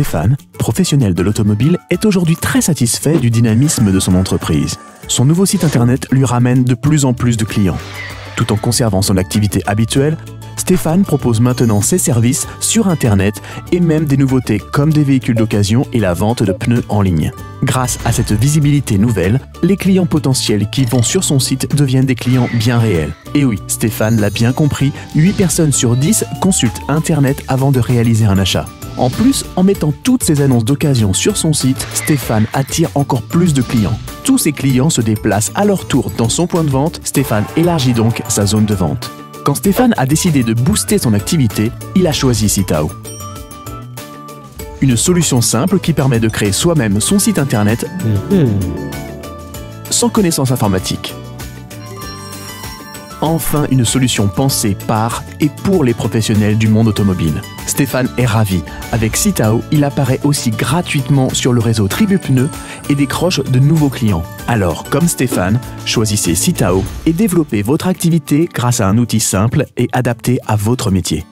Stéphane, professionnel de l'automobile, est aujourd'hui très satisfait du dynamisme de son entreprise. Son nouveau site internet lui ramène de plus en plus de clients. Tout en conservant son activité habituelle, Stéphane propose maintenant ses services sur Internet et même des nouveautés comme des véhicules d'occasion et la vente de pneus en ligne. Grâce à cette visibilité nouvelle, les clients potentiels qui vont sur son site deviennent des clients bien réels. Et oui, Stéphane l'a bien compris, 8 personnes sur 10 consultent Internet avant de réaliser un achat. En plus, en mettant toutes ces annonces d'occasion sur son site, Stéphane attire encore plus de clients. Tous ses clients se déplacent à leur tour dans son point de vente, Stéphane élargit donc sa zone de vente. Quand Stéphane a décidé de booster son activité, il a choisi SYTAO. Une solution simple qui permet de créer soi-même son site internet sans connaissance informatique. Enfin, une solution pensée par et pour les professionnels du monde automobile. Stéphane est ravi. Avec SYTAO, il apparaît aussi gratuitement sur le réseau Tribu Pneus et décroche de nouveaux clients. Alors, comme Stéphane, choisissez SYTAO et développez votre activité grâce à un outil simple et adapté à votre métier.